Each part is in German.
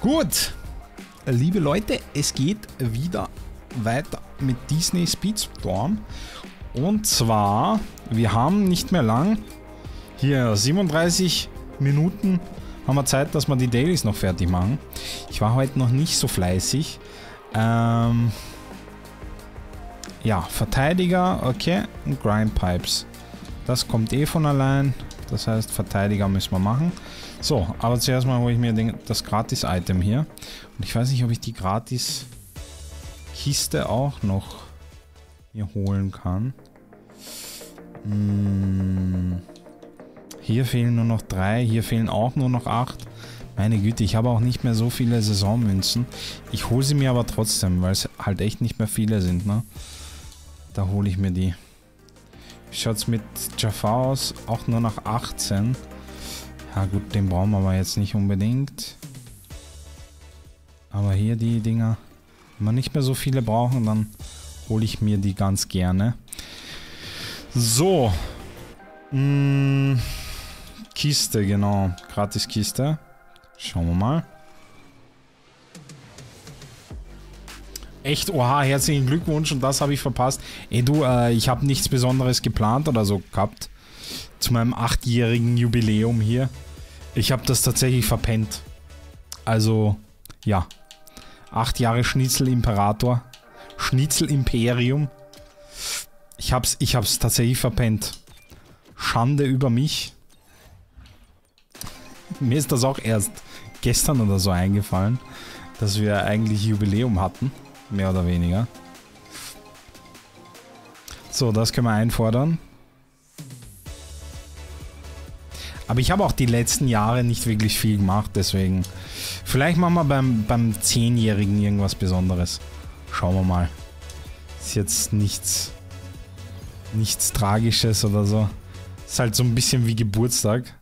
Gut, liebe Leute, es geht wieder weiter mit Disney Speedstorm. Und zwar, wir haben nicht mehr lang, hier 37 Minuten haben wir Zeit, dass wir die Dailies noch fertig machen. Ich war heute noch nicht so fleißig. Ja, Verteidiger, okay, und Grindpipes. Das kommt eh von allein, das heißt Verteidiger müssen wir machen. So, aber zuerst mal hole ich mir das Gratis-Item hier. Und ich weiß nicht, ob ich die Gratis-Kiste auch noch hier holen kann. Hier fehlen nur noch 3, hier fehlen auch nur noch 8. Meine Güte, ich habe auch nicht mehr so viele Saisonmünzen. Ich hole sie mir aber trotzdem, weil es halt echt nicht mehr viele sind, ne? Da hole ich mir die. Wie schaut es mit Jafar aus? Auch nur noch 18. Ja gut, den brauchen wir aber jetzt nicht unbedingt. Aber hier die Dinger. Wenn wir nicht mehr so viele brauchen, dann hole ich mir die ganz gerne. So. Kiste, genau. Gratis Kiste. Schauen wir mal. Echt, oha, herzlichen Glückwunsch. Und das habe ich verpasst. Ey du, ich habe nichts Besonderes geplant oder so gehabt. Zu meinem 8-jährigen Jubiläum hier. Ich habe das tatsächlich verpennt. Also, ja. 8 Jahre Schnitzel-Imperator. Schnitzel-Imperium. Ich hab's tatsächlich verpennt. Schande über mich. Mir ist das auch erst gestern oder so eingefallen, dass wir eigentlich Jubiläum hatten. Mehr oder weniger. So, das können wir einfordern. Aber ich habe auch die letzten Jahre nicht wirklich viel gemacht, deswegen. Vielleicht machen wir beim 10-Jährigen irgendwas Besonderes. Schauen wir mal. Ist jetzt nichts Tragisches oder so. Ist halt so ein bisschen wie Geburtstag.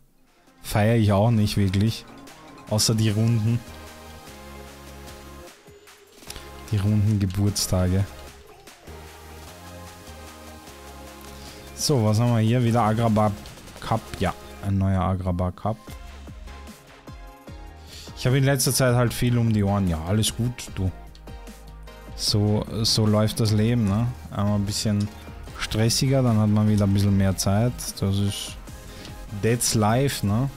Feiere ich auch nicht wirklich. Außer die Runden. Die runden Geburtstage. So, was haben wir hier? Wieder Agrabah Cup. Ja. Ein neuer Agrabah Cup. Ich habe in letzter Zeit halt viel um die Ohren. Ja, alles gut, du. So läuft das Leben, ne? Einmal ein bisschen stressiger, dann hat man wieder ein bisschen mehr Zeit. Das ist... That's life, ne?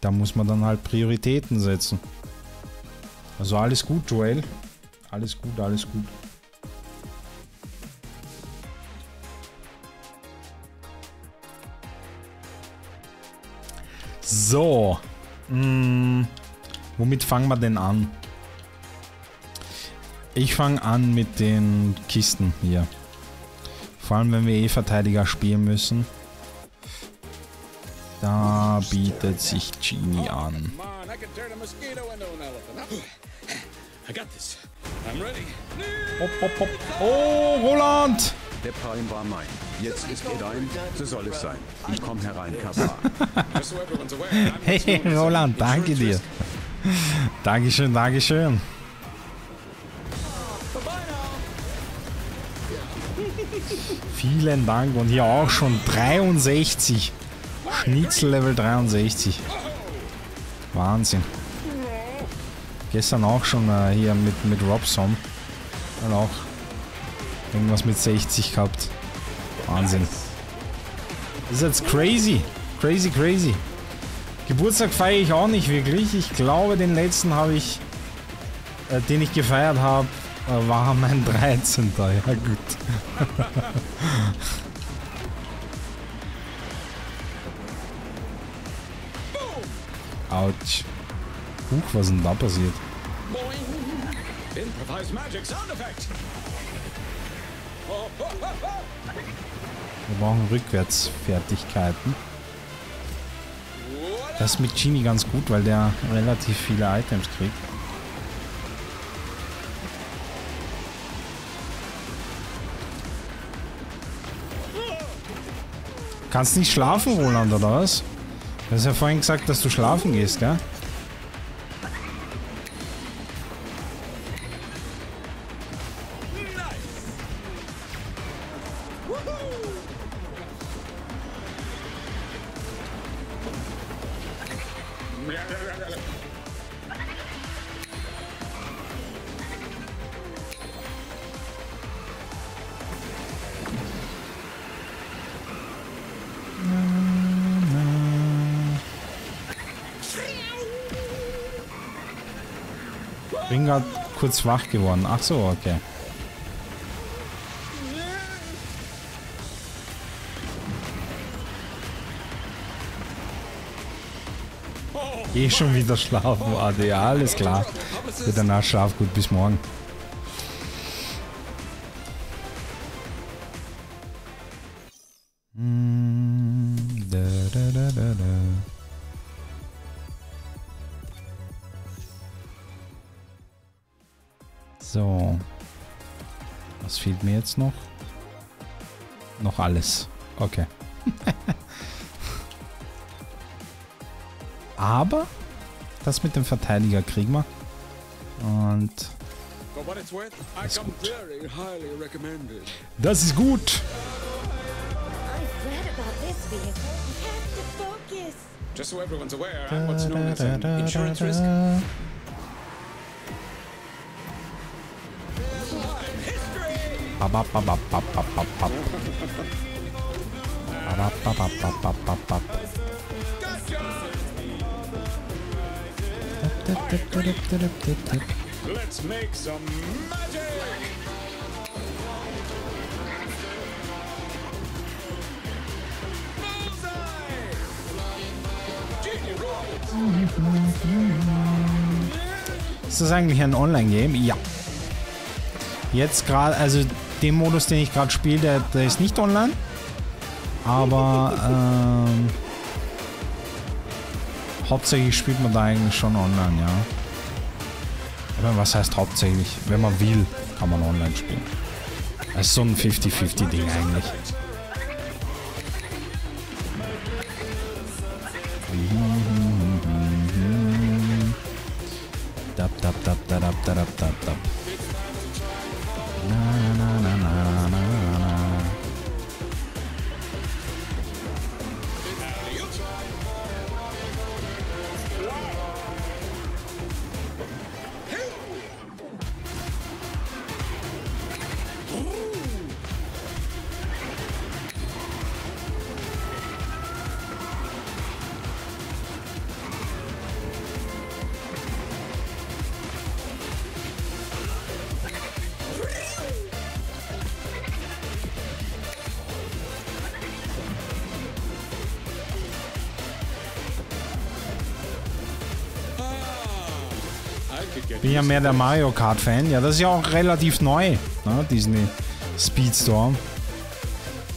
Da muss man dann halt Prioritäten setzen. Also alles gut, Joel. Alles gut, alles gut. So, womit fangen wir denn an? Ich fange an mit den Kisten hier. Vor allem, wenn wir Verteidiger spielen müssen. Da bietet sich Genie an. Hopp, hopp, hopp. Oh, Roland! Der Palm war mein. Jetzt ist er dein. So soll es sein. Ich komme herein, Kappa. Hey, Roland, danke dir. Dankeschön, dankeschön. Vielen Dank. Und hier auch schon 63. Schnitzel Level 63. Wahnsinn. Gestern auch schon hier mit Robson. Und auch irgendwas mit 60 gehabt. Wahnsinn. Das ist jetzt crazy. Crazy, crazy. Geburtstag feiere ich auch nicht wirklich. Ich glaube, den letzten habe ich, den ich gefeiert habe, war mein 13. Ja gut. Autsch. Huch, was ist denn da passiert? Wir brauchen Rückwärtsfertigkeiten. Das ist mit Genie ganz gut, weil der relativ viele Items kriegt. Kannst nicht schlafen, Roland, oder was? Du hast ja vorhin gesagt, dass du schlafen gehst, gell? Bin gerade kurz wach geworden. Ach so, okay. Geh schon wieder schlafen, Ade. Alles klar. Für danach schlaf gut. Bis morgen. So. Was fehlt mir jetzt noch? Noch alles. Okay. Aber das mit dem Verteidiger kriegen wir. Und das ist gut. Das ist gut. Let's make some magic. Ist das eigentlich ein Online-Game? Ja. Jetzt gerade, also den Modus, den ich gerade spiele, der ist nicht online. Aber hauptsächlich spielt man da eigentlich schon online, ja. Aber was heißt hauptsächlich? Wenn man will, kann man online spielen. Das ist so ein 50-50-Ding eigentlich. Bin ja mehr der Mario Kart Fan. Ja, das ist ja auch relativ neu, ne? Disney Speedstorm.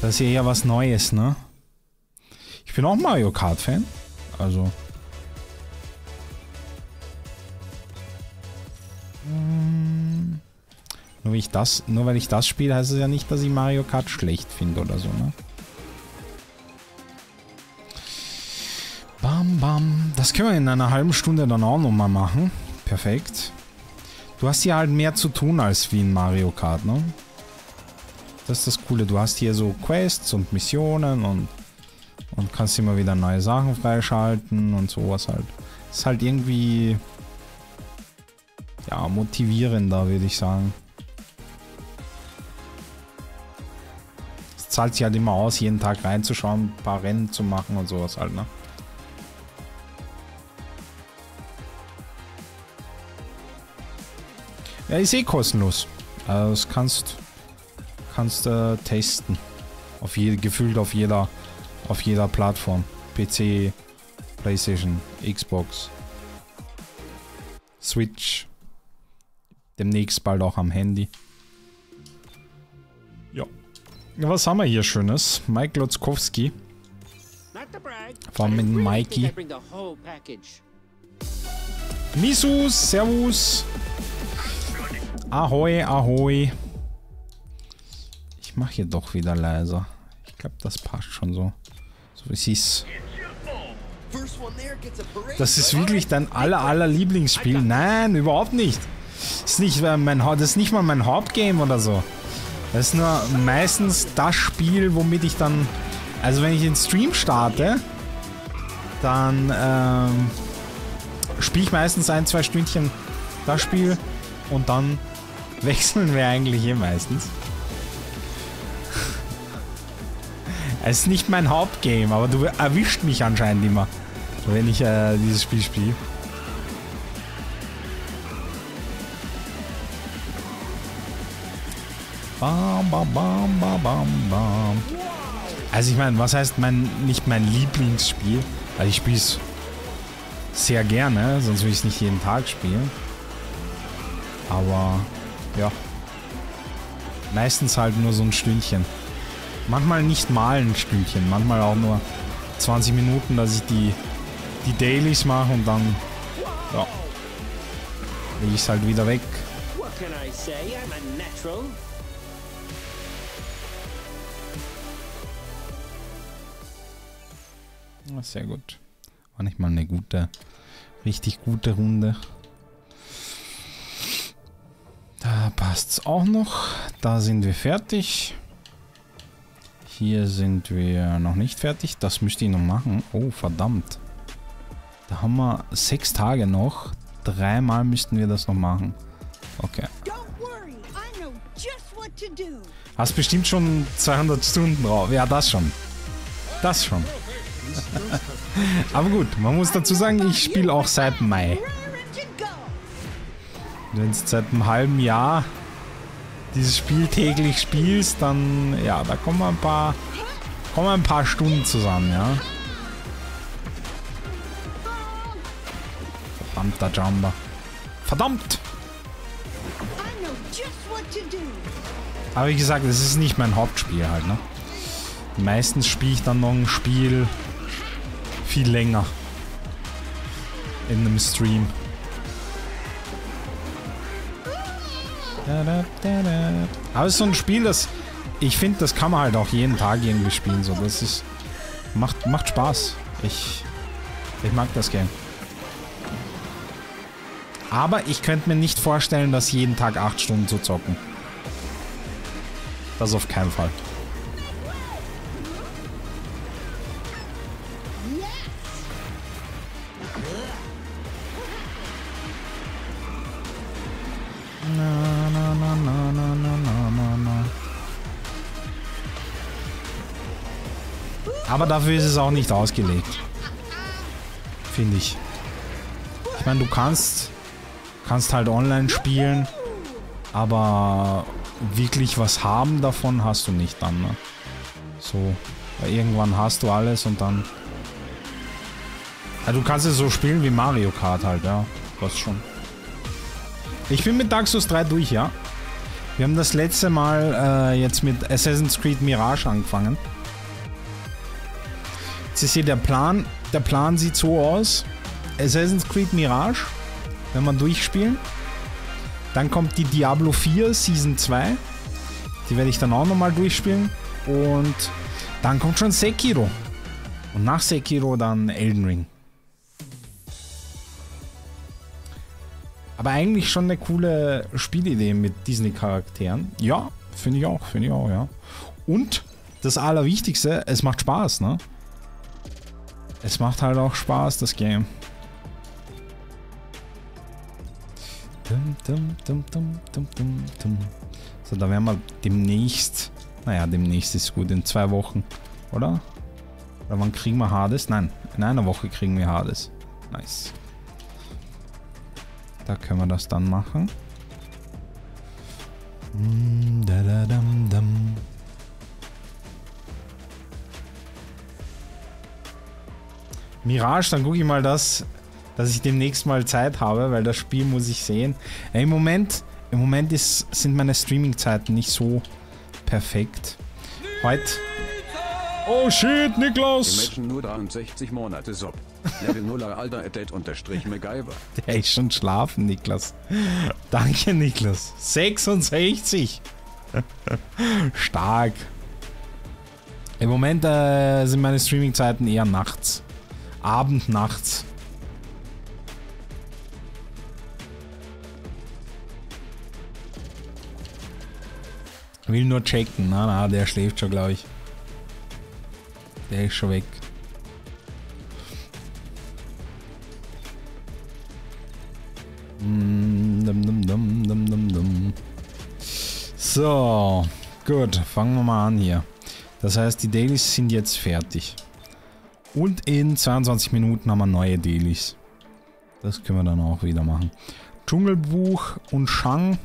Das ist ja eher was Neues, ne? Ich bin auch Mario Kart Fan. Also. Nur weil ich das spiele, heißt es ja nicht, dass ich Mario Kart schlecht finde oder so, ne? Bam, bam. Das können wir in einer halben Stunde dann auch nochmal machen. Perfekt. Du hast hier halt mehr zu tun als wie in Mario Kart, ne? Das ist das Coole. Du hast hier so Quests und Missionen und kannst immer wieder neue Sachen freischalten und sowas halt. Das ist halt irgendwie, ja, motivierender, würde ich sagen. Es zahlt sich halt immer aus, jeden Tag reinzuschauen, ein paar Rennen zu machen und sowas halt, ne? Ja, ist eh kostenlos. Also das kannst testen. Gefühlt auf jeder Plattform. PC, PlayStation, Xbox, Switch. Demnächst bald auch am Handy. Ja. Was haben wir hier Schönes? Mike Lotzkowski. Von mit Mikey. Misus, servus. Ahoi, ahoi. Ich mache hier doch wieder leiser. Ich glaube, das passt schon so. So wie es ist. Das ist wirklich dein aller Lieblingsspiel. Nein, überhaupt nicht. Das ist nicht mal mein Hauptgame oder so. Das ist nur meistens das Spiel, womit ich dann... Also wenn ich den Stream starte, dann spiele ich meistens ein, zwei Stündchen das Spiel und dann wechseln wir eigentlich eh meistens. Es ist nicht mein Hauptgame, aber du erwischt mich anscheinend immer, wenn ich dieses Spiel spiele. Bam, bam, bam, bam, bam. Also ich meine, was heißt nicht mein Lieblingsspiel? Weil ich spiele es sehr gerne, sonst würde ich es nicht jeden Tag spielen. Aber ja, meistens halt nur so ein Stündchen. Manchmal nicht mal ein Stündchen, manchmal auch nur 20 Minuten, dass ich die Dailies mache und dann, ja, lege ich es halt wieder weg. Sehr gut. War nicht mal eine gute, richtig gute Runde. Da passt's auch noch. Da sind wir fertig. Hier sind wir noch nicht fertig. Das müsste ich noch machen. Oh, verdammt. Da haben wir 6 Tage noch. 3-mal müssten wir das noch machen. Okay. Hast bestimmt schon 200 Stunden drauf. Ja, das schon. Das schon. Aber gut, man muss dazu sagen, ich spiele auch seit Mai. Wenn du seit einem halben Jahr dieses Spiel täglich spielst, dann, ja, da kommen ein paar Stunden zusammen, ja. Verdammter Jumper. Verdammt! Aber wie gesagt, das ist nicht mein Hauptspiel halt, ne. Meistens spiele ich dann noch ein Spiel viel länger in einem Stream. Aber es ist so ein Spiel, das ich finde, das kann man halt auch jeden Tag irgendwie spielen. So, das ist macht Spaß. Ich mag das gern. Aber ich könnte mir nicht vorstellen, das jeden Tag 8 Stunden zu zocken. Das auf keinen Fall. Aber dafür ist es auch nicht ausgelegt. Finde ich. Ich meine, du kannst halt online spielen, aber wirklich was haben davon hast du nicht dann, ne? So, weil irgendwann hast du alles und dann... Ja, du kannst es so spielen wie Mario Kart halt, ja. Das schon. Ich bin mit Dark Souls 3 durch, ja. Wir haben das letzte Mal jetzt mit Assassin's Creed Mirage angefangen. Jetzt ist hier der Plan. Der Plan sieht so aus. Assassin's Creed Mirage, wenn man durchspielen. Dann kommt die Diablo 4 Season 2. Die werde ich dann auch nochmal durchspielen. Und dann kommt schon Sekiro. Und nach Sekiro dann Elden Ring. Aber eigentlich schon eine coole Spielidee mit Disney-Charakteren. Ja, finde ich auch, ja. Und das Allerwichtigste, es macht Spaß, ne? Es macht halt auch Spaß, das Game. So, da werden wir demnächst... Naja, demnächst ist gut, in 2 Wochen, oder? Oder wann kriegen wir Hades? Nein, in 1 Woche kriegen wir Hades. Nice. Da können wir das dann machen. Mirage, dann gucke ich mal, dass ich demnächst mal Zeit habe, weil das Spiel muss ich sehen. Im Moment sind meine Streaming-Zeiten nicht so perfekt. Heute... Oh shit, Niklas! Menschen nur 63 Monate Sub. Level 0er Alter Update unterstrich MacGyver. Der ist schon schlafen, Niklas. Danke, Niklas. 66! Stark. Im Moment sind meine Streaming-Zeiten eher nachts. Abend, nachts. Will nur checken. Na, der schläft schon, glaube ich. Der ist schon weg. So, gut, fangen wir mal an hier. Das heißt, die Dailies sind jetzt fertig. Und in 22 Minuten haben wir neue Dailies. Das können wir dann auch wieder machen. Dschungelbuch und Shang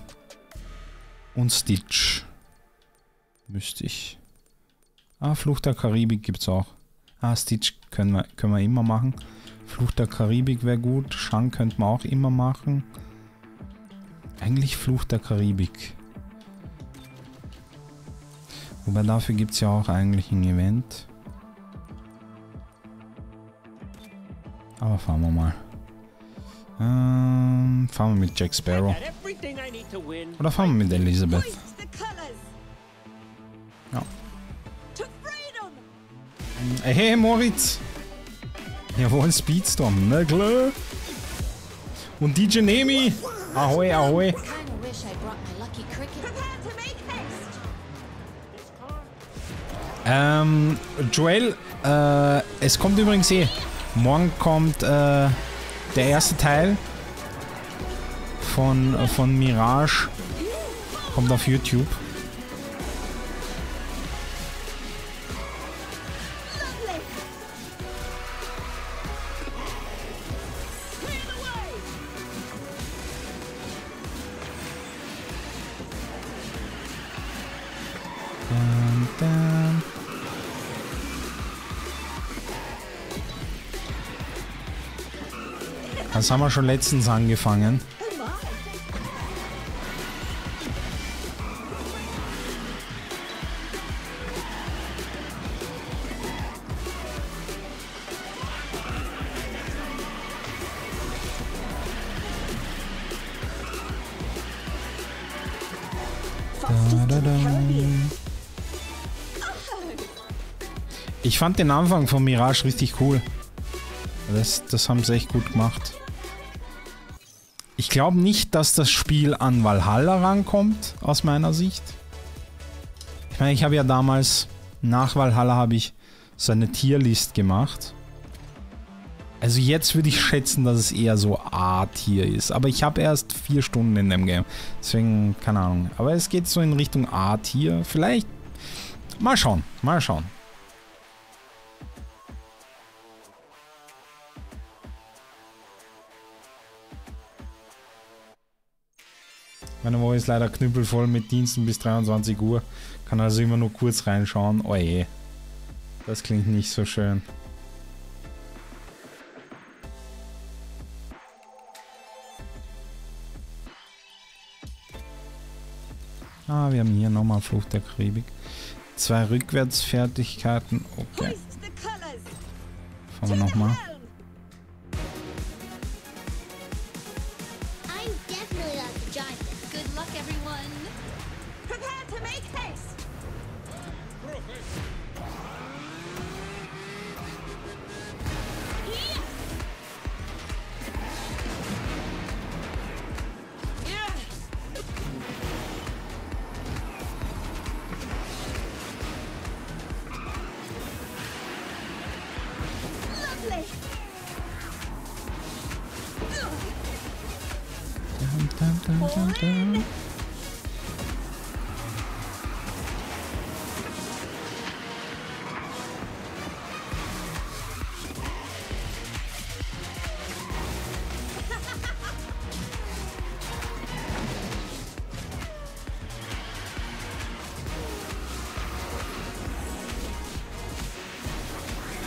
und Stitch. Müsste ich. Ah, Fluch der Karibik gibt es auch. Ah, Stitch können wir immer machen. Fluch der Karibik wäre gut. Shang könnte man auch immer machen. Eigentlich Fluch der Karibik. Wobei dafür gibt es ja auch eigentlich ein Event. Aber fahren wir mal. Fahren wir mit Jack Sparrow. Oder fahren wir mit Elizabeth. Ja. Hey Moritz! Jawohl, Speedstorm, ne klar! Und DJ Nemi! Ahoi, ahoi! Joel, es kommt übrigens eh. Morgen kommt der erste Teil von Mirage. Kommt auf YouTube. Das haben wir schon letztens angefangen. Ich fand den Anfang von Mirage richtig cool. Das haben sie echt gut gemacht. Ich glaube nicht, dass das Spiel an Valhalla rankommt, aus meiner Sicht. Ich meine, ich habe ja damals, nach Valhalla habe ich so eine Tierlist gemacht. Also jetzt würde ich schätzen, dass es eher so A-Tier ist. Aber ich habe erst 4 Stunden in dem Game. Deswegen, keine Ahnung. Aber es geht so in Richtung A-Tier. Vielleicht, mal schauen, mal schauen. Meine Woche ist leider knüppelvoll mit Diensten bis 23 Uhr. Kann also immer nur kurz reinschauen. Oh je. Das klingt nicht so schön. Ah, wir haben hier nochmal Fluch der Karibik. 2 Rückwärtsfertigkeiten. Okay. Fahren wir nochmal.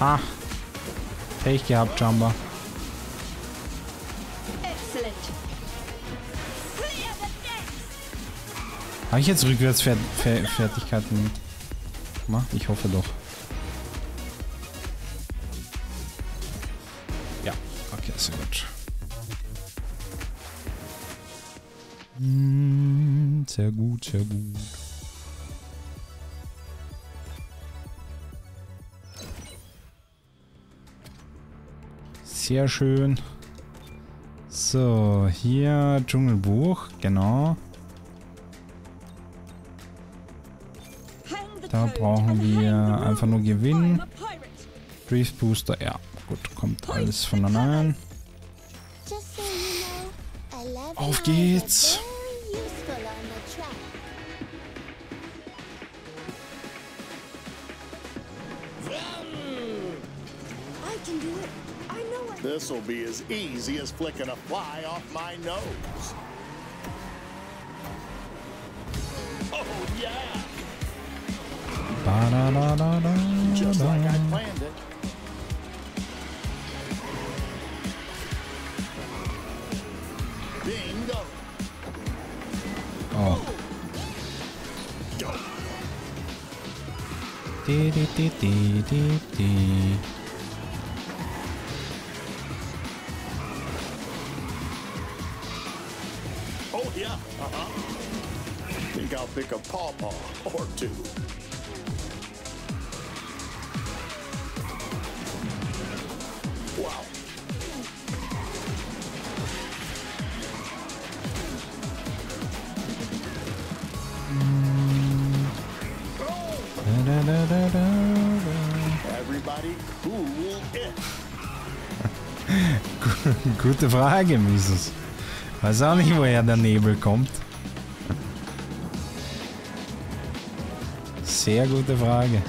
Ha! Pech gehabt, Jumper. Habe ich jetzt Rückwärtsfertigkeiten gemacht? Ich hoffe doch. Ja, okay, sehr gut. Sehr gut, sehr gut. Sehr schön. So, hier Dschungelbuch, genau. Da brauchen wir einfach nur gewinnen. Brief Booster, ja, gut, kommt alles von allein. Auf geht's. This'll be as easy as flicking a fly off my nose. Oh yeah. Da, da, da, da, da, just like I planned it. Bingo. Oh. Di di di di di di. I'll pick a pawpaw or two. Wow. Everybody cool it. Gute Frage, Mises. Weiß auch nicht, woher der Nebel kommt. Sehr gute Frage.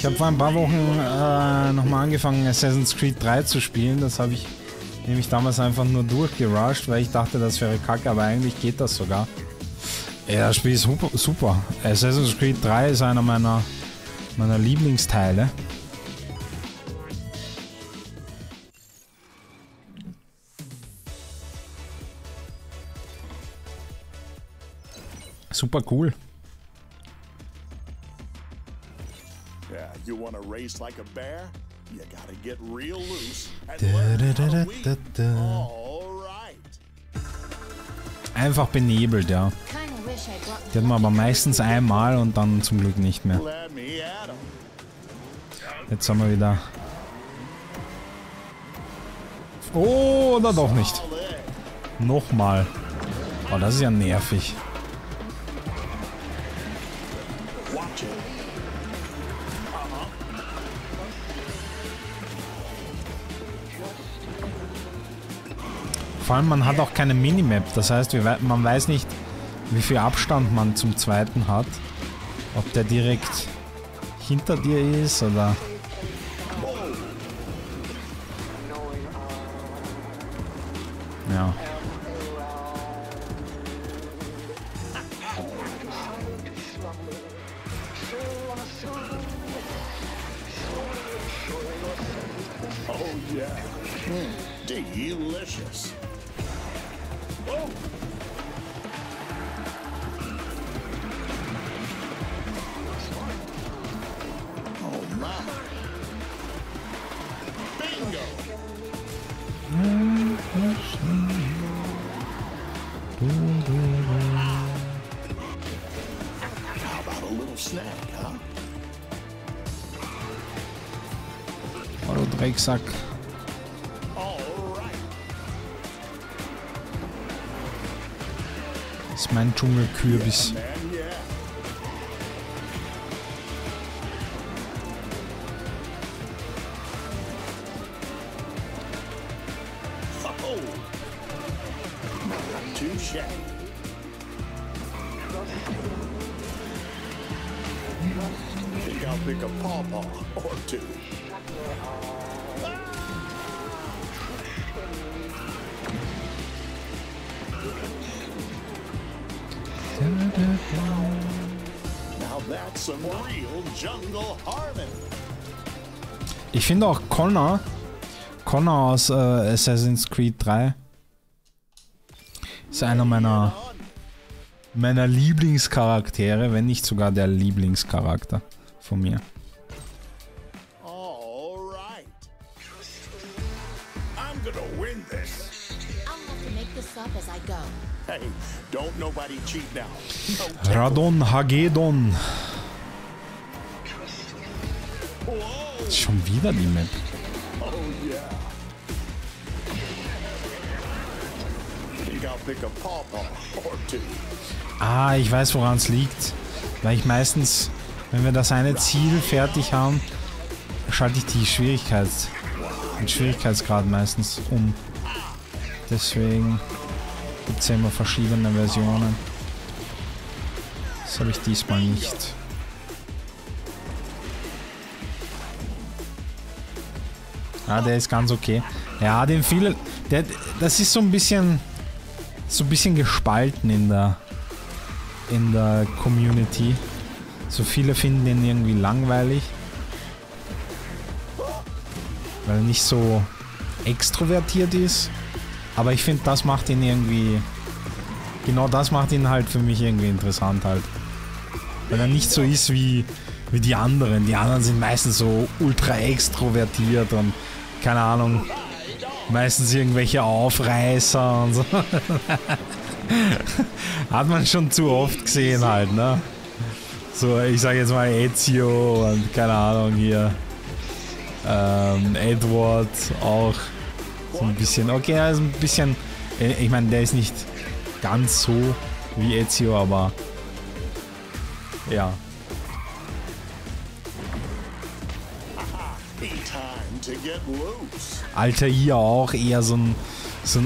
Ich habe vor ein paar Wochen nochmal angefangen, Assassin's Creed 3 zu spielen. Das habe ich nämlich damals einfach nur durchgerusht, weil ich dachte, das wäre kacke, aber eigentlich geht das sogar. Ja, das Spiel ist super. Assassin's Creed 3 ist einer meiner Lieblingsteile. Super cool. Like a bear, you gotta get real loose. Einfach benebelt, ja. Die hat man aber meistens einmal und dann zum Glück nicht mehr. Jetzt haben wir wieder. Oh, oder doch nicht. Nochmal. Oh, das ist ja nervig. Vor allem, man hat auch keine Minimap, das heißt, man weiß nicht, wie viel Abstand man zum zweiten hat. Ob der direkt hinter dir ist oder... Ja. Drecksack. Das ist mein Dschungelkürbis. Ich finde auch Connor, Connor aus Assassin's Creed 3. Ist einer meiner Lieblingscharaktere, wenn nicht sogar der Lieblingscharakter von mir. Radon Hagedon. Schon wieder die Map. Ah, ich weiß, woran es liegt. Weil ich meistens, wenn wir das eine Ziel fertig haben, schalte ich die Schwierigkeitsgrad meistens um. Deswegen gibt es ja immer verschiedene Versionen. Das habe ich diesmal nicht. Ah, der ist ganz okay. Ja, den viele... das ist so ein bisschen gespalten in der Community. So viele finden den irgendwie langweilig. Weil er nicht so extrovertiert ist. Aber ich finde, das macht ihn irgendwie... Genau das macht ihn halt für mich irgendwie interessant halt. Weil er nicht so ist wie die anderen. Die anderen sind meistens so ultra extrovertiert und... Keine Ahnung. Meistens irgendwelche Aufreißer und so. Hat man schon zu oft gesehen halt, ne? So, ich sag jetzt mal Ezio und keine Ahnung hier. Edward auch. So ein bisschen, okay, er ist ein bisschen, ich meine, der ist nicht ganz so wie Ezio, aber ja. Alter, hier auch eher so ein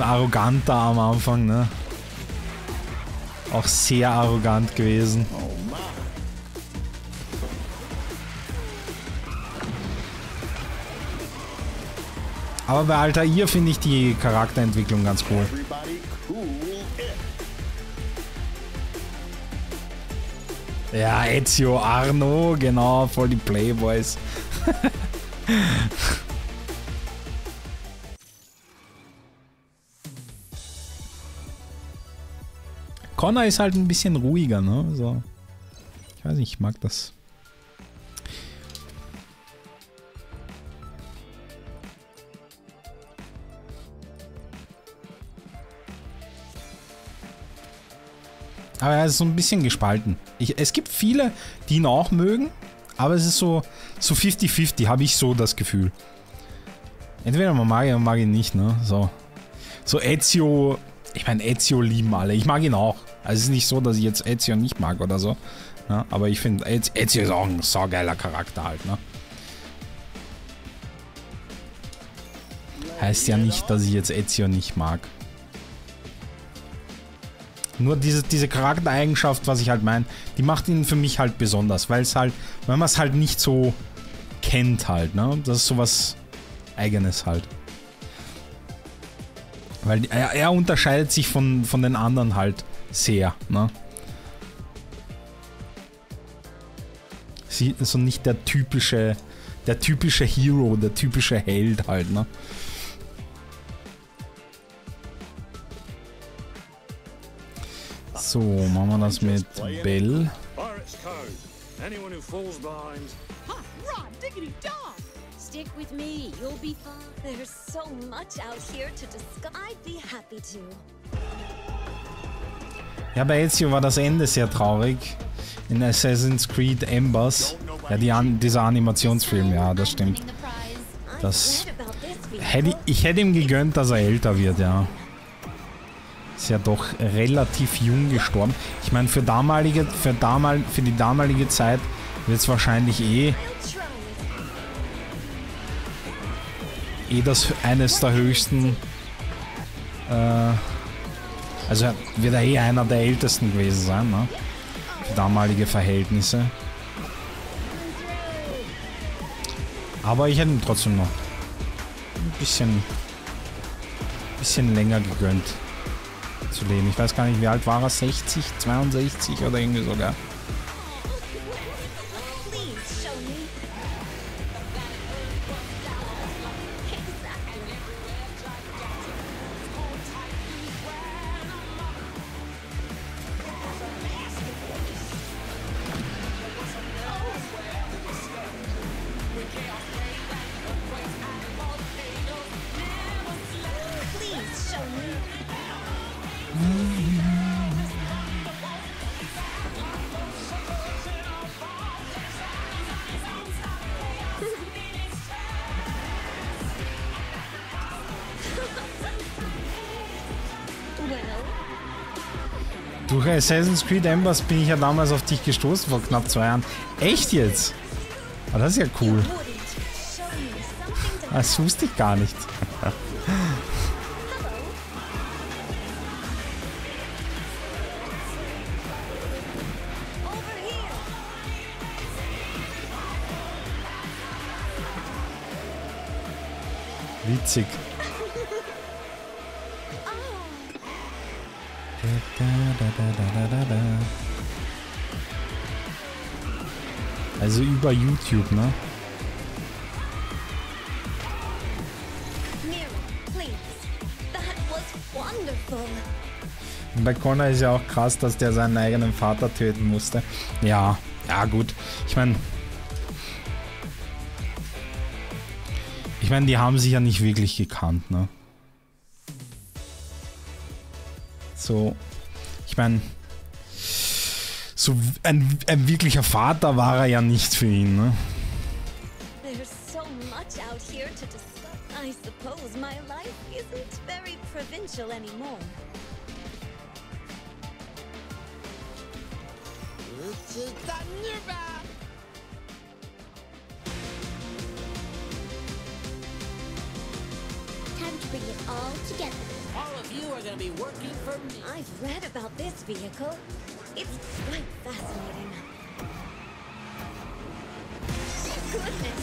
arroganter am Anfang, ne? Auch sehr arrogant gewesen. Aber bei Alter hier finde ich die Charakterentwicklung ganz cool. Ja, Ezio, Arno, genau, voll die Playboys. Connor ist halt ein bisschen ruhiger, ne? So. Ich weiß nicht, ich mag das. Aber er ist so ein bisschen gespalten. Es gibt viele, die ihn auch mögen, aber es ist so 50-50, habe ich so das Gefühl. Entweder man mag ihn oder man mag ihn nicht, ne? So Ezio, ich meine, Ezio lieben alle. Ich mag ihn auch. Also es ist nicht so, dass ich jetzt Ezio nicht mag oder so. Ne? Aber ich finde, Ezio ist auch ein saugeiler Charakter halt, ne? Heißt ja nicht, dass ich jetzt Ezio nicht mag. Nur diese Charaktereigenschaft, was ich halt meine, die macht ihn für mich halt besonders, weil es halt, wenn man es halt nicht so kennt halt, ne? Das ist sowas Eigenes halt. Weil er unterscheidet sich von den anderen halt sehr, ne? Sie ist also nicht der typische Hero, der typische Held halt, ne? So, machen wir das mit Bell. Ja, bei Ezio war das Ende sehr traurig. In Assassin's Creed Embers. Ja, dieser Animationsfilm, ja, das stimmt. Ich hätte ihm gegönnt, dass er älter wird, ja. Ist ja doch relativ jung gestorben. Ich meine, für die damalige Zeit wird es wahrscheinlich das eines der höchsten, also wird er einer der ältesten gewesen sein, ne? Für damalige Verhältnisse. Aber ich hätte ihn trotzdem noch ein bisschen länger gegönnt zu leben. Ich weiß gar nicht, wie alt war er? 60, 62 oder irgendwie sogar. Durch Assassin's Creed Embers bin ich ja damals auf dich gestoßen vor knapp 2 Jahren. Echt jetzt? Oh, das ist ja cool. Das wusste ich gar nicht. Witzig. Also über YouTube, ne? Bei Connor ist ja auch krass, dass der seinen eigenen Vater töten musste. Ja, ja gut. Ich meine, die haben sich ja nicht wirklich gekannt, ne? So, ich meine, so ein wirklicher Vater war er ja nicht für ihn, ne? Bring it all together. All of you are going to be working for me. I've read about this vehicle. It's quite fascinating. Goodness.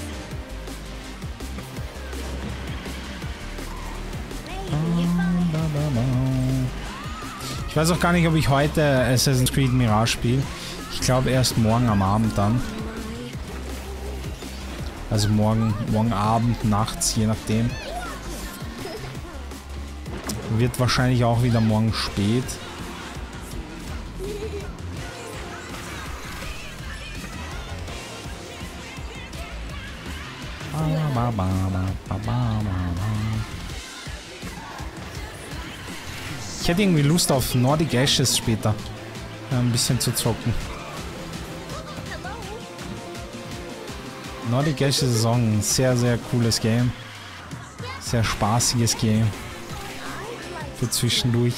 Ich weiß auch gar nicht, ob ich heute Assassin's Creed Mirage spiele. Ich glaube erst morgen am Abend dann. Also morgen Abend, nachts, je nachdem. Wird wahrscheinlich auch wieder morgen spät. Ich hätte irgendwie Lust auf Nordic Ashes später. Ein bisschen zu zocken. Nordic Ashes ist auch ein sehr, sehr cooles Game. Sehr spaßiges Game. Für zwischendurch.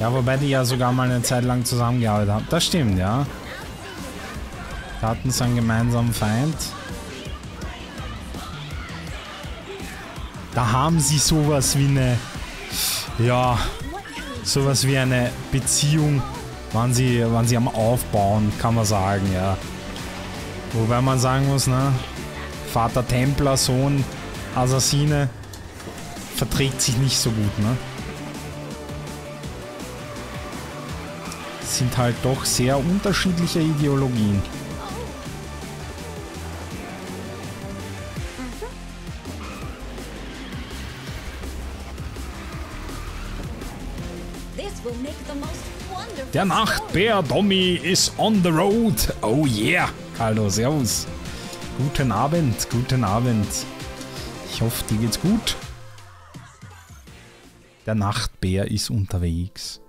Ja, wobei die ja sogar mal eine Zeit lang zusammengearbeitet haben. Das stimmt, ja. Da hatten sie einen gemeinsamen Feind. Da haben sie sowas wie eine, ja, sowas wie eine Beziehung, waren sie am Aufbauen, kann man sagen, ja. Wobei man sagen muss, ne, Vater Templer, Sohn Assassine, verträgt sich nicht so gut, ne. Sind halt doch sehr unterschiedliche Ideologien. Der Nachtbär Dommy ist on the road. Oh yeah. Hallo, servus. Guten Abend, guten Abend. Ich hoffe, dir geht's gut. Der Nachtbär ist unterwegs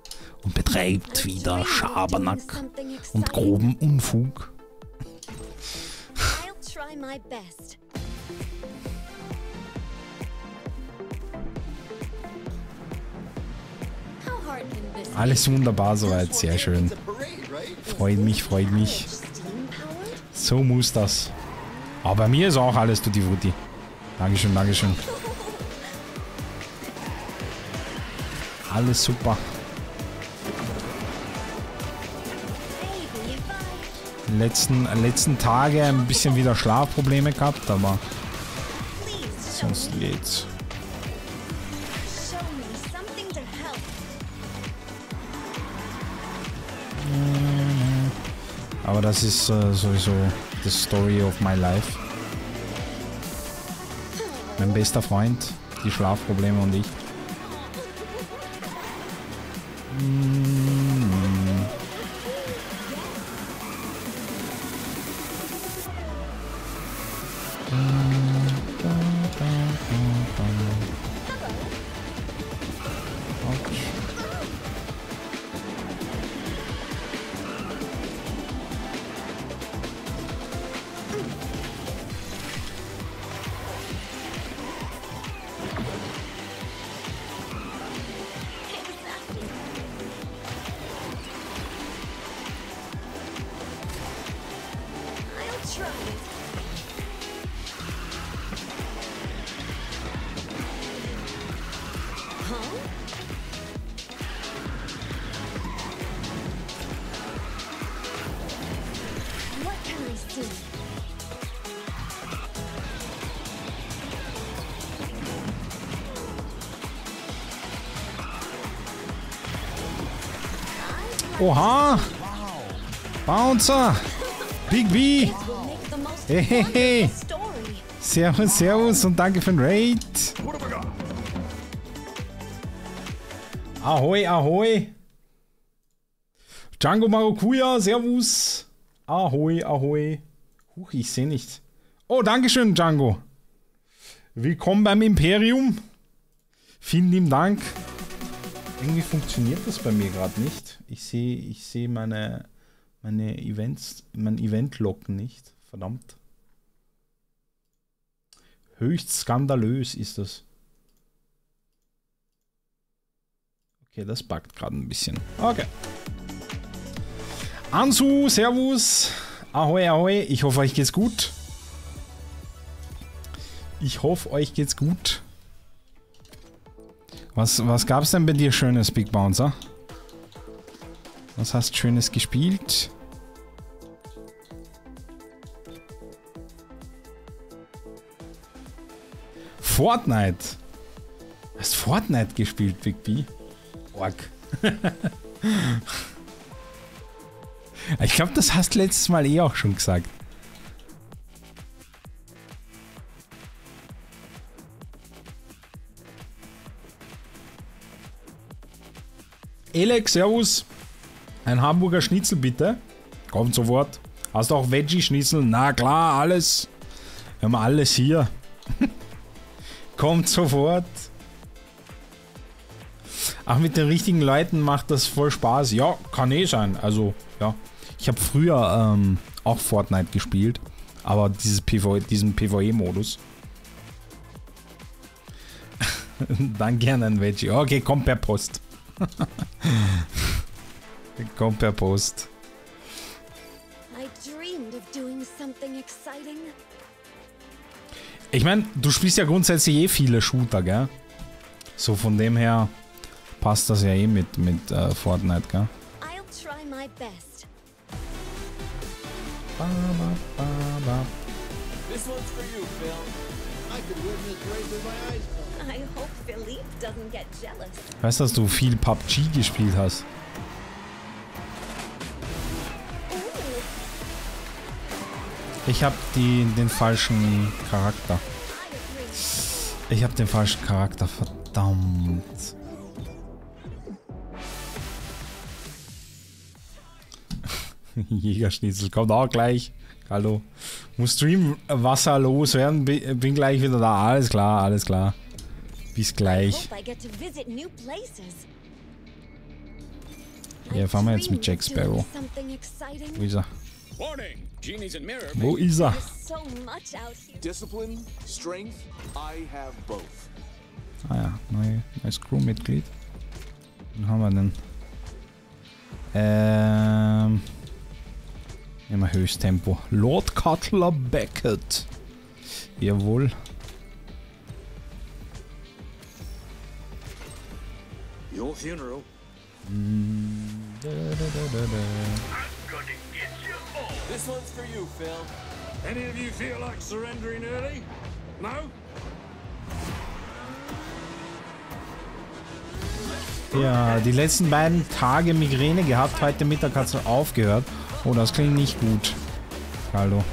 und betreibt wieder Schabernack und groben Unfug. Alles wunderbar soweit, sehr schön. Freut mich, freut mich. So muss das. Aber bei mir ist auch alles tutti frutti. Dankeschön, dankeschön. Alles super. Letzten Tage ein bisschen wieder Schlafprobleme gehabt, aber sonst geht's. Aber das ist sowieso the story of my life. Mein bester Freund, die Schlafprobleme und ich. Oha! Bouncer! Big B! Hey! Servus, servus und danke für den Raid! Ahoi, ahoi! Django Maracuja, servus! Ahoi, ahoi! Huch, ich sehe nicht. Oh, dankeschön, Django! Willkommen beim Imperium! Vielen lieben Dank! Irgendwie funktioniert das bei mir gerade nicht. Ich sehe meine Events, mein Event-Log nicht. Verdammt. Höchst skandalös ist das. Okay, das buggt gerade ein bisschen. Okay. Ansu, servus. Ahoi, ahoi. Ich hoffe, euch geht's gut. Ich hoffe, euch geht's gut. Was gab's denn bei dir schönes, Big Bouncer? Was hast schönes gespielt? Fortnite! Hast Fortnite gespielt, Big B? Org. Ich glaube, das hast letztes Mal eh auch schon gesagt. Alex, servus. Ein Hamburger Schnitzel bitte. Kommt sofort. Hast du auch Veggie-Schnitzel? Na klar, alles. Wir haben alles hier. Kommt sofort. Ach, mit den richtigen Leuten macht das voll Spaß. Ja, kann eh sein. Also, ja. Ich habe früher auch Fortnite gespielt. Aber diesen PvE-Modus. Dann gerne ein Veggie. Okay, kommt per Post. Kommt per Post. Ich meine, du spielst ja grundsätzlich eh viele Shooter, gell? So von dem her passt das ja eh mit Fortnite, gell? Weißt du, dass du viel PUBG gespielt hast? Ich hab den falschen Charakter. Ich hab den falschen Charakter, verdammt. Jägerschnitzel kommt auch gleich. Hallo. Muss Streamwasser loswerden, bin gleich wieder da. Alles klar, alles klar. Bis gleich. Ja, fahren wir jetzt mit Jack Sparrow. Wo ist er? Wo ist er? Ah ja, neues Crewmitglied. Wen haben wir denn? Immer Höchsttempo. Lord Cutler Beckett. Jawohl. Your funeral. This one's for you, Phil. Any of you feel like surrendering early? No? Ja, die letzten beiden Tage Migräne gehabt, heute Mittag hat es aufgehört. Oh, das klingt nicht gut. Hallo.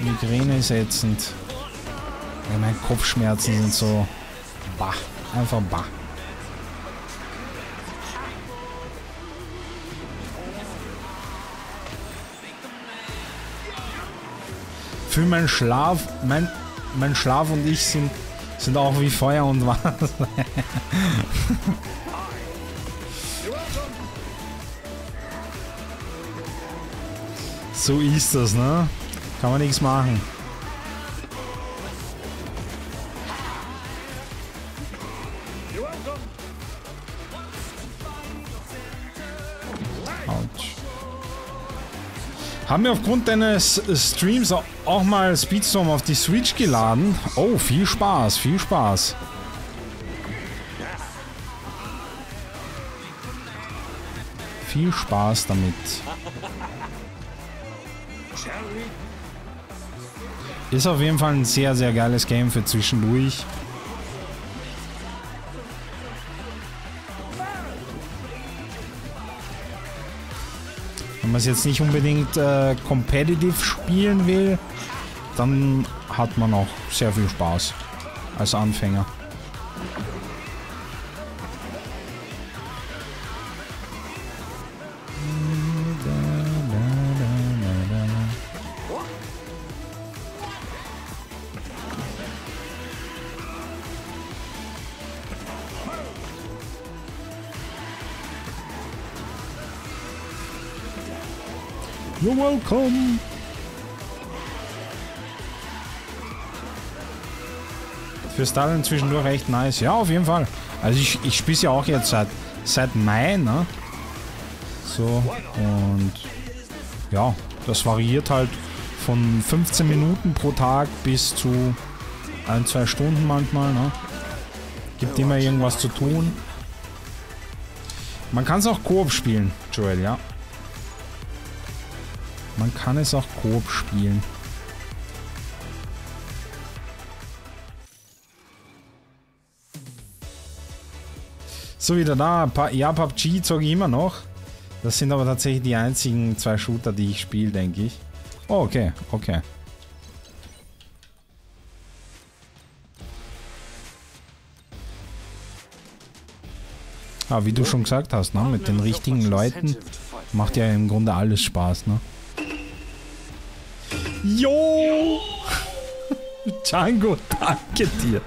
Migräne ist ätzend. Ja, meine Kopfschmerzen sind so. Bah. Einfach bah. Für meinen Schlaf. Mein Schlaf und ich sind auch wie Feuer und Wasser. So ist das, ne? Kann man nichts machen. Autsch. Haben wir aufgrund deines Streams auch mal Speedstorm auf die Switch geladen? Oh, viel Spaß, viel Spaß. Viel Spaß damit. Ist auf jeden Fall ein sehr, sehr geiles Game für zwischendurch. Wenn man es jetzt nicht unbedingt competitive spielen will, dann hat man auch sehr viel Spaß als Anfänger. You're welcome! Für Stalin zwischendurch echt nice. Ja, auf jeden Fall. Also ich spiele ja auch jetzt seit Mai, ne? So, und ja, das variiert halt von 15 Minuten pro Tag bis zu 1-2 Stunden manchmal, ne? Gibt immer irgendwas zu tun. Man kann es auch Koop spielen, Joel, ja. Man kann es auch Koop spielen. So, wieder da. Ja, PUBG zocke ich immer noch. Das sind aber tatsächlich die einzigen 2 Shooter, die ich spiele, denke ich. Oh, okay, okay. Ah, wie du schon gesagt hast, ne? Mit den richtigen Leuten macht ja im Grunde alles Spaß, ne? Jo! Django, danke dir!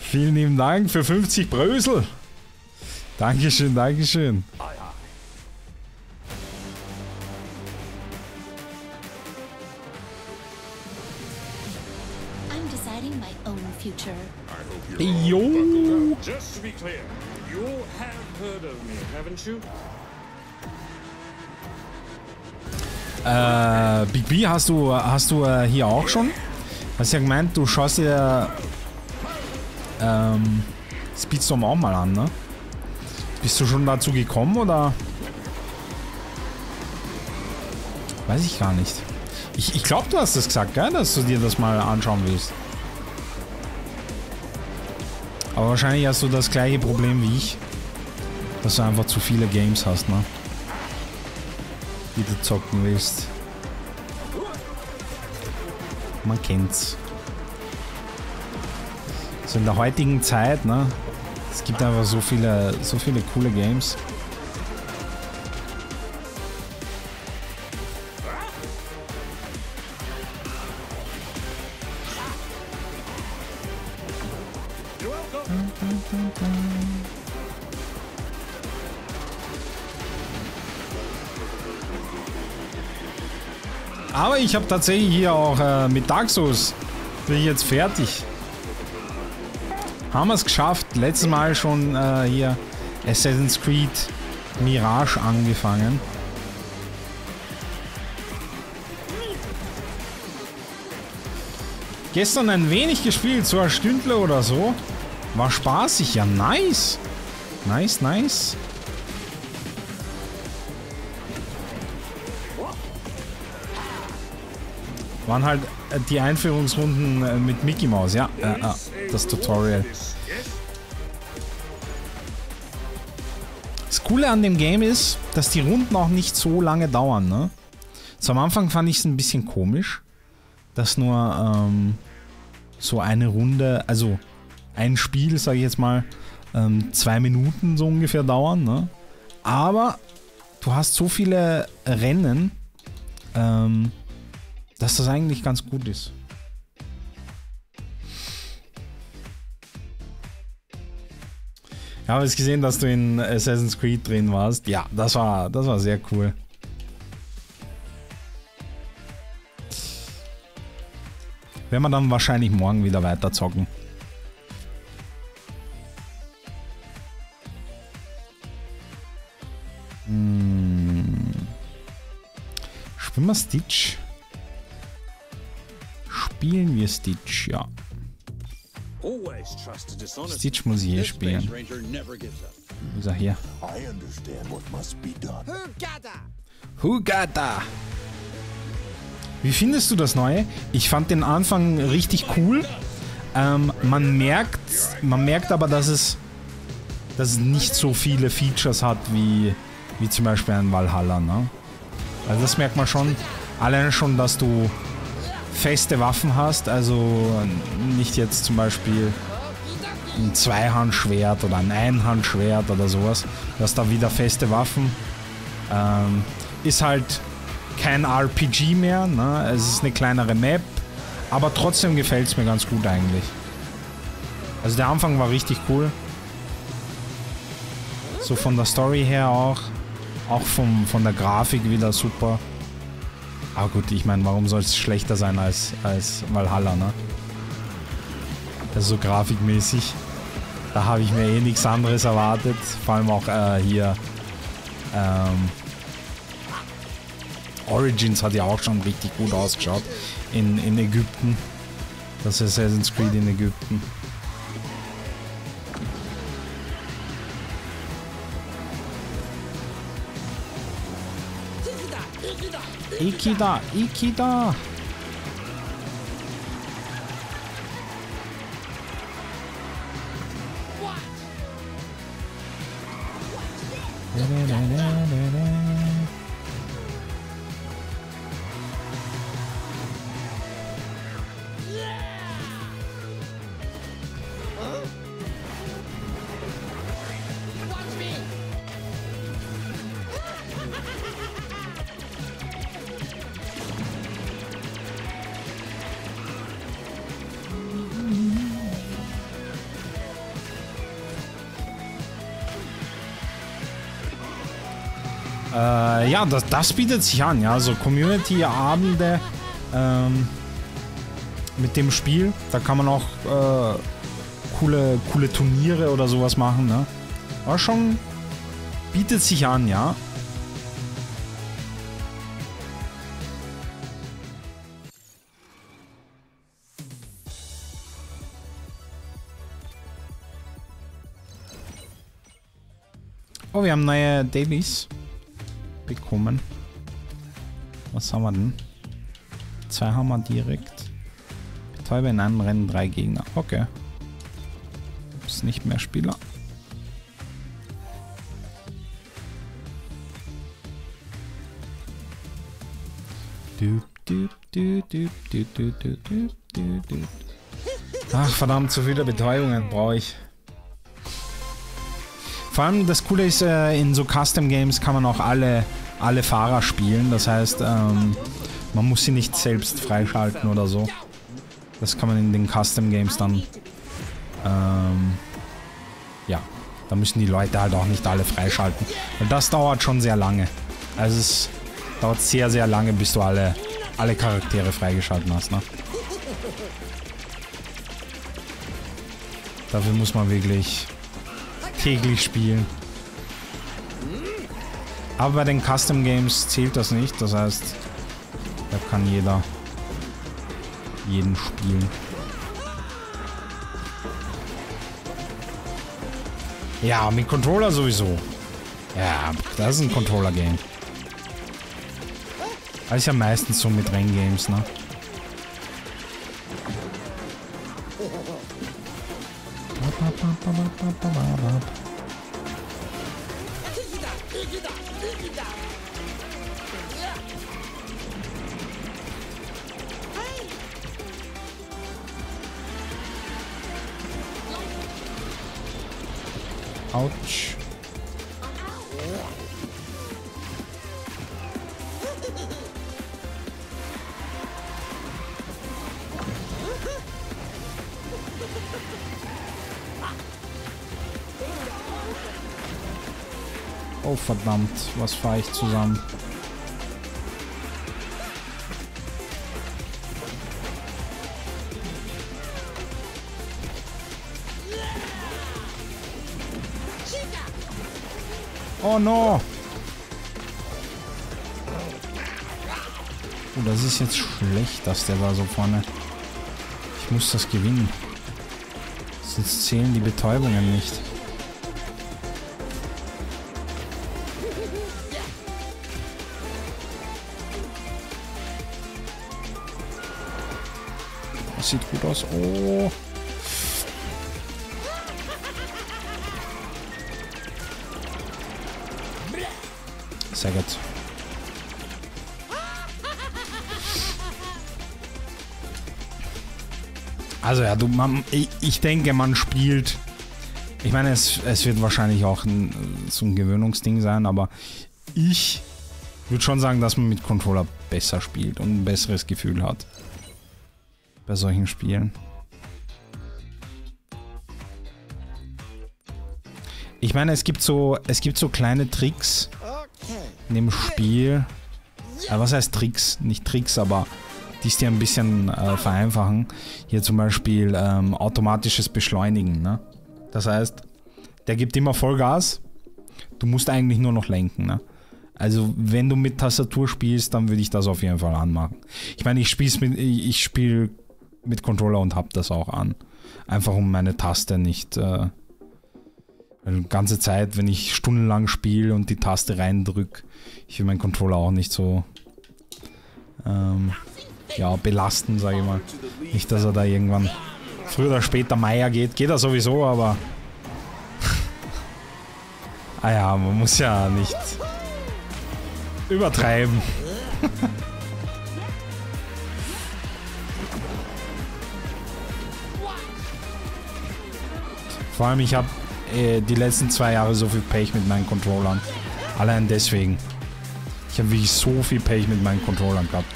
Vielen lieben Dank für 50 Brösel! Dankeschön, dankeschön! Jo! Big B, hast du hier auch schon? Hast ja gemeint, du schaust dir Speedstorm auch mal an, ne? Bist du schon dazu gekommen, oder? Weiß ich gar nicht. Ich glaube, du hast das gesagt, gell? Dass du dir das mal anschauen willst. Aber wahrscheinlich hast du das gleiche Problem wie ich. Dass du einfach zu viele Games hast, ne? Die du zocken willst. Man kennt's. So in der heutigen Zeit, ne? Es gibt einfach so viele coole Games. Aber ich habe tatsächlich hier auch mit Dark Souls bin ich jetzt fertig. Haben wir es geschafft. Letztes Mal schon hier Assassin's Creed Mirage angefangen. Gestern ein wenig gespielt, so eine Stündle oder so. War spaßig, ja nice. Nice, nice. Waren halt die Einführungsrunden mit Mickey Mouse, ja, das Tutorial. Das Coole an dem Game ist, dass die Runden auch nicht so lange dauern, ne? So am Anfang fand ich es ein bisschen komisch, dass nur so eine Runde, also ein Spiel, sage ich jetzt mal, 2 Minuten so ungefähr dauern, ne? Aber du hast so viele Rennen, dass das eigentlich ganz gut ist. Ich habe jetzt gesehen, dass du in Assassin's Creed drin warst. Ja, das war sehr cool. Werden wir dann wahrscheinlich morgen wieder weiter zocken. Hm. Spielen wir Stitch? Spielen wir Stitch, ja. Stitch muss ich hier spielen. Ist er hier? Hugada! Wie findest du das Neue? Ich fand den Anfang richtig cool. Man merkt aber, dass es nicht so viele Features hat wie Wie zum Beispiel ein Valhalla, ne? Also das merkt man schon. Alleine schon, dass du feste Waffen hast, also nicht jetzt zum Beispiel ein Zweihandschwert oder ein Einhandschwert oder sowas. Du hast da wieder feste Waffen. Ist halt kein RPG mehr, ne? Es ist eine kleinere Map, aber trotzdem gefällt es mir ganz gut eigentlich. Also der Anfang war richtig cool. So von der Story her auch. Auch von der Grafik wieder super. Aber gut, ich meine, warum soll es schlechter sein als Valhalla, ne? Also so grafikmäßig. Da habe ich mir eh nichts anderes erwartet. Vor allem auch hier. Origins hat ja auch schon richtig gut ausgeschaut. In Ägypten. Das Assassin's Creed in Ägypten. Ikida, Ikida! Ja, das bietet sich an, ja, so Community-Abende mit dem Spiel, da kann man auch coole Turniere oder sowas machen, ne? Aber schon bietet sich an, ja. Oh, wir haben neue Dailies bekommen. Was haben wir denn? 2 haben wir direkt. Betäube in einem Rennen 3 Gegner. Okay. Gibt's nicht mehr Spieler. Ach verdammt, so viele Betäubungen brauche ich. Vor allem das Coole ist, in so Custom Games kann man auch alle Fahrer spielen. Das heißt, man muss sie nicht selbst freischalten oder so. Das kann man in den Custom Games dann... ja, da müssen die Leute halt auch nicht alle freischalten. Und das dauert schon sehr lange. Also es dauert sehr, sehr lange, bis du alle Charaktere freigeschalten hast, ne? Dafür muss man wirklich... täglich spielen. Aber bei den Custom Games zählt das nicht, das heißt, da kann jeder jeden spielen. Ja, mit Controller sowieso. Ja, das ist ein Controller-Game. Das ist ja meistens so mit Renngames, ne? Autsch. Oh verdammt, was fahre ich zusammen? Oh no! Oh, das ist jetzt schlecht, dass der da so vorne... Ich muss das gewinnen. Sonst zählen die Betäubungen nicht. Das sieht gut aus. Oh! Sehr gut. Also ja, ich denke, man spielt... Ich meine, es wird wahrscheinlich auch so ein Gewöhnungsding sein, aber ich würde schon sagen, dass man mit Controller besser spielt und ein besseres Gefühl hat bei solchen Spielen. Ich meine, es gibt so kleine Tricks in dem Spiel. Was heißt Tricks? Nicht Tricks, aber die es dir ein bisschen vereinfachen. Hier zum Beispiel automatisches Beschleunigen, ne? Das heißt, der gibt immer Vollgas. Du musst eigentlich nur noch lenken, ne? Also wenn du mit Tastatur spielst, dann würde ich das auf jeden Fall anmachen. Ich meine, ich spiele mit Controller und hab das auch an. Einfach um meine Taste nicht... die ganze Zeit, wenn ich stundenlang spiele und die Taste reindrücke, ich will meinen Controller auch nicht so ja, belasten, sage ich mal. Nicht, dass er da irgendwann früher oder später Meier geht. Geht er sowieso, aber... ah ja, man muss ja nicht übertreiben. Vor allem, ich habe die letzten 2 Jahre so viel Pech mit meinen Controllern. Allein deswegen. Ich habe wirklich so viel Pech mit meinen Controllern gehabt.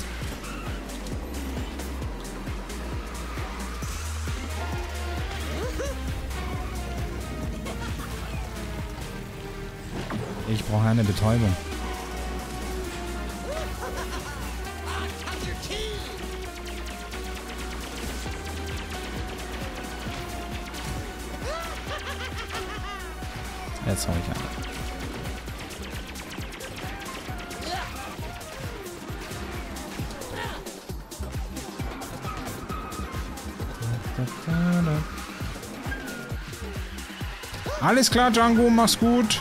Ich brauche eine Betäubung. Jetzt habe ich einen. Alles klar, Django, mach's gut.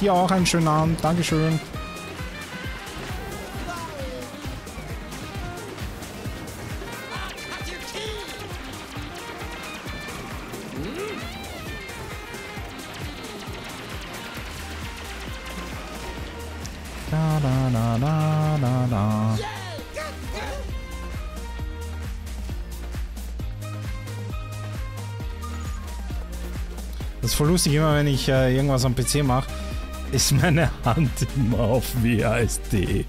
Dir auch einen schönen Abend. Dankeschön. Voll lustig, immer wenn ich irgendwas am PC mache, ist meine Hand immer auf WASD.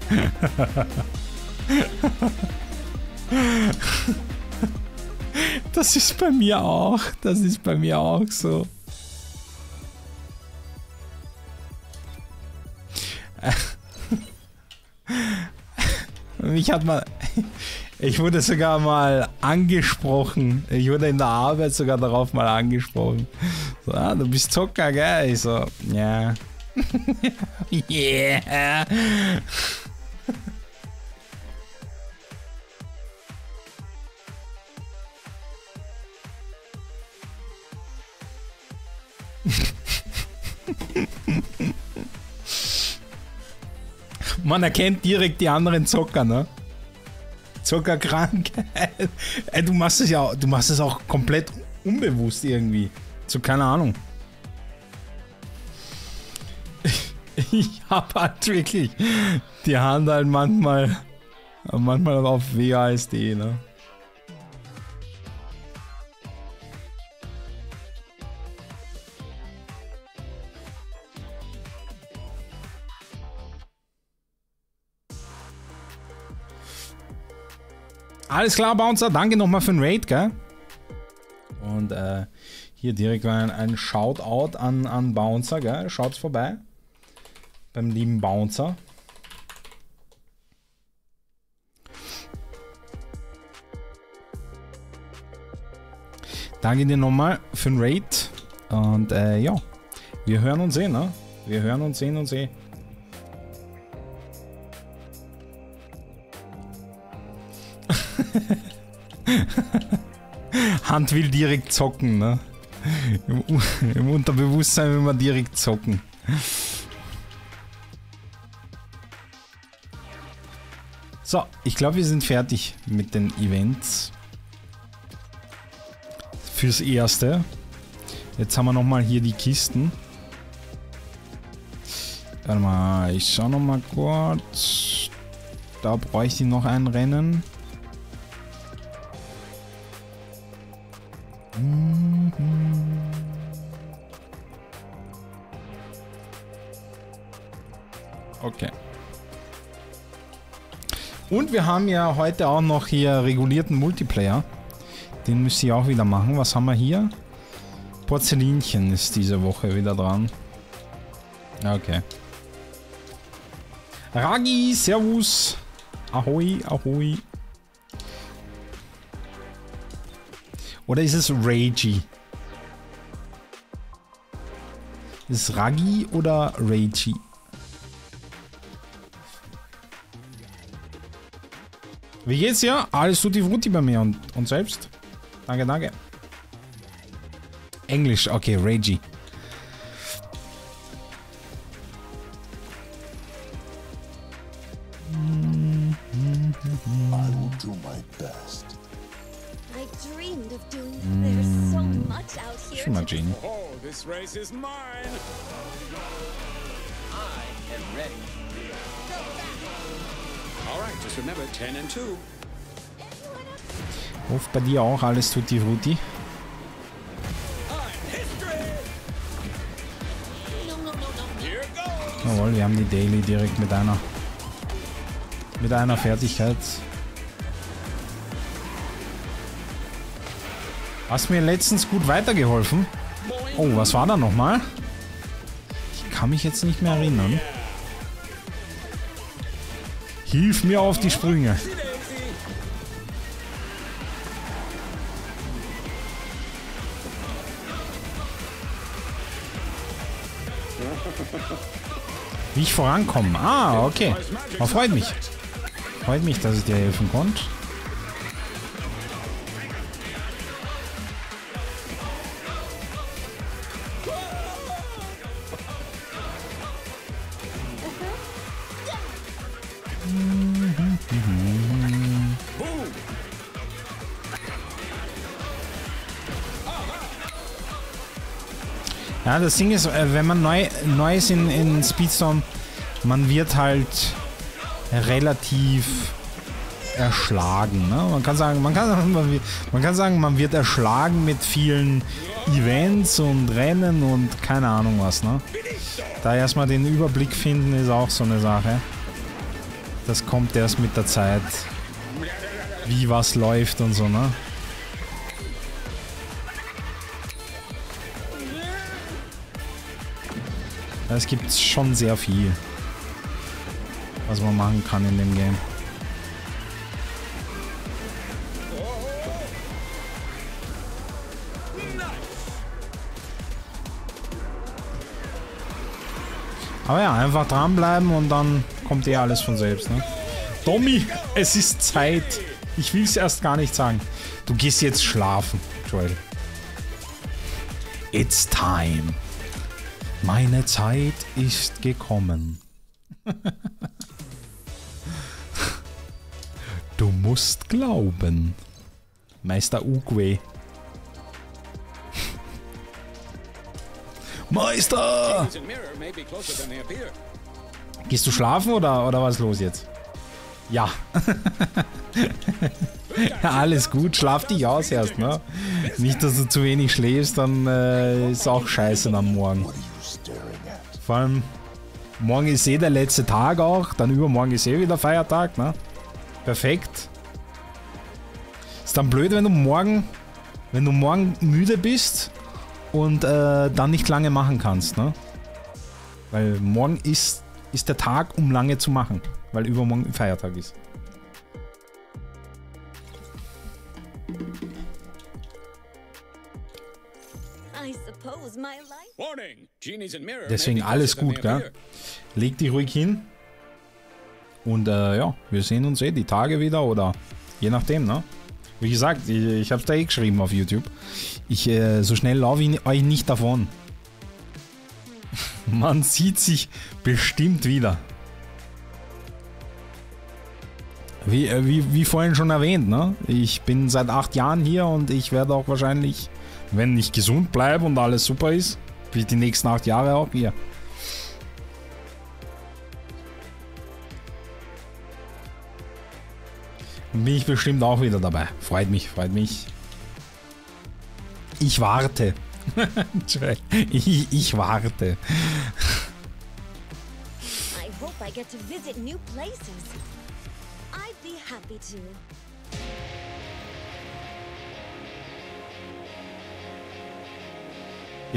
Das ist bei mir auch. Das ist bei mir auch so. Ich wurde sogar mal angesprochen. Ich wurde in der Arbeit sogar darauf mal angesprochen. So, ah, du bist Zocker, gell? Ich so, ja. Yeah. Yeah. Man erkennt direkt die anderen Zocker, ne? Zockerkrankheit. Ey, du machst es auch komplett unbewusst irgendwie. So, keine Ahnung. Ich hab halt wirklich die Hand halt manchmal auf WASD, ne? Alles klar, Bouncer, danke nochmal für den Raid, gell? Und hier direkt ein Shoutout an Bouncer, gell? Schaut's vorbei. Beim lieben Bouncer. Danke dir nochmal für den Raid. Und ja, wir hören und sehen, ne? Wir hören und sehen und sehen. Hand will direkt zocken, ne? Im Unterbewusstsein will man direkt zocken. So, ich glaube, wir sind fertig mit den Events. Fürs Erste. Jetzt haben wir nochmal hier die Kisten. Warte mal, ich schau noch mal kurz. Da bräuchte ich noch ein Rennen. Okay. Und wir haben ja heute auch noch hier regulierten Multiplayer. Den müsste ich auch wieder machen. Was haben wir hier? Porzellinchen ist diese Woche wieder dran. Okay. Ragi, servus. Ahoi, ahoi. Oder ist es Ragi? Ist es Ragi oder Ragi? Wie geht's dir? Alles tutti frutti bei mir und selbst? Danke, danke. Englisch, okay, Ragi. Schon mal Genie. Ruft bei dir auch alles tutti frutti? Jawohl, wir haben die Daily direkt mit einer. Mit einer Fertigkeit. Hast mir letztens gut weitergeholfen. Oh, was war da nochmal? Ich kann mich jetzt nicht mehr erinnern. Hilf mir auf die Sprünge. Wie ich vorankomme. Ah, okay. Oh, freut mich. Freut mich, dass ich dir helfen konnte. Ja, das Ding ist, wenn man neu ist in Speedstorm, man wird halt relativ erschlagen. Ne? Man kann sagen, man wird erschlagen mit vielen Events und Rennen und keine Ahnung was. Ne? Da erstmal den Überblick finden ist auch so eine Sache. Das kommt erst mit der Zeit, wie was läuft und so, ne? Es gibt schon sehr viel, was man machen kann in dem Game. Aber ja, einfach dranbleiben und dann kommt eh alles von selbst, ne? Tommy, es ist Zeit. Ich will es erst gar nicht sagen. Du gehst jetzt schlafen, Joel. It's time. Meine Zeit ist gekommen. Du musst glauben. Meister Uguay. Meister! Gehst du schlafen oder was ist los jetzt? Ja. Alles gut, schlaf dich aus erst, ne? Nicht, dass du zu wenig schläfst, dann ist auch scheiße am Morgen. Vor allem, morgen ist eh der letzte Tag auch, dann übermorgen ist eh wieder Feiertag, ne? Perfekt. Ist dann blöd, wenn du morgen müde bist und dann nicht lange machen kannst, ne? Weil morgen ist der Tag, um lange zu machen, weil übermorgen Feiertag ist. Deswegen alles gut, gell? Leg dich ruhig hin. Und ja, wir sehen uns eh die Tage wieder oder je nachdem, ne? Wie gesagt, ich hab's da eh geschrieben auf YouTube. So schnell laufe ich euch nicht davon. Man sieht sich bestimmt wieder. Wie vorhin schon erwähnt, ne? Ich bin seit 8 Jahren hier und ich werde auch wahrscheinlich, wenn ich gesund bleibe und alles super ist, bin ich die nächsten 8 Jahre auch hier. Bin ich bestimmt auch wieder dabei. Freut mich, freut mich. Ich warte. ich warte. I hope I get to visit new places. I'd be happy to.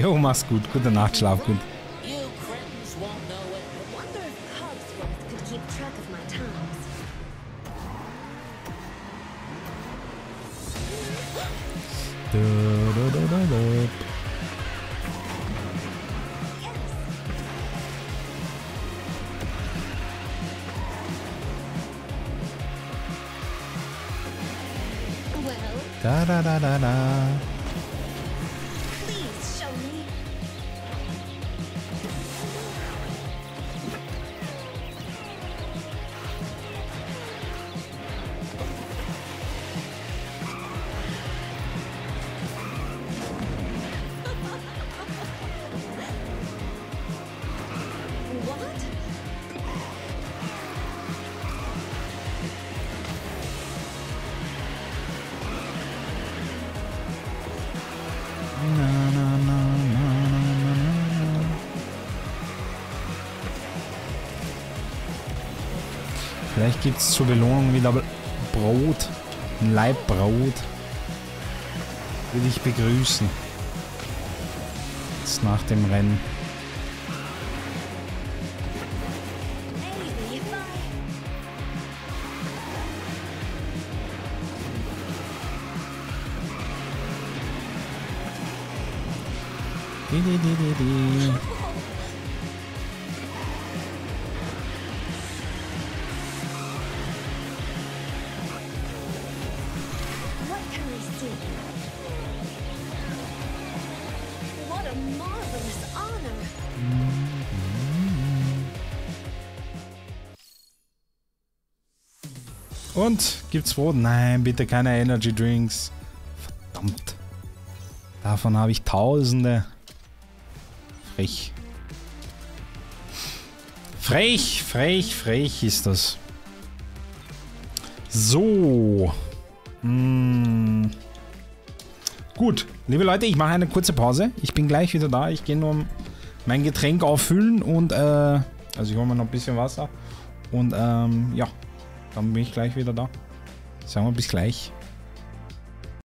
Jo, mach's gut. Gute Nacht, schlaf gut. Da da da da da. Vielleicht gibt es zur Belohnung wieder Brot, ein Leibbrot. Würde ich begrüßen. Jetzt nach dem Rennen. Und gibt's Brot? Nein, bitte keine Energy Drinks. Verdammt. Davon habe ich Tausende. Frech. Frech, frech, frech ist das. So. Gut, liebe Leute, ich mache eine kurze Pause. Ich bin gleich wieder da. Ich gehe nur mein Getränk auffüllen und also ich hole mir noch ein bisschen Wasser. Und ja. Dann bin ich gleich wieder da. Sagen wir bis gleich.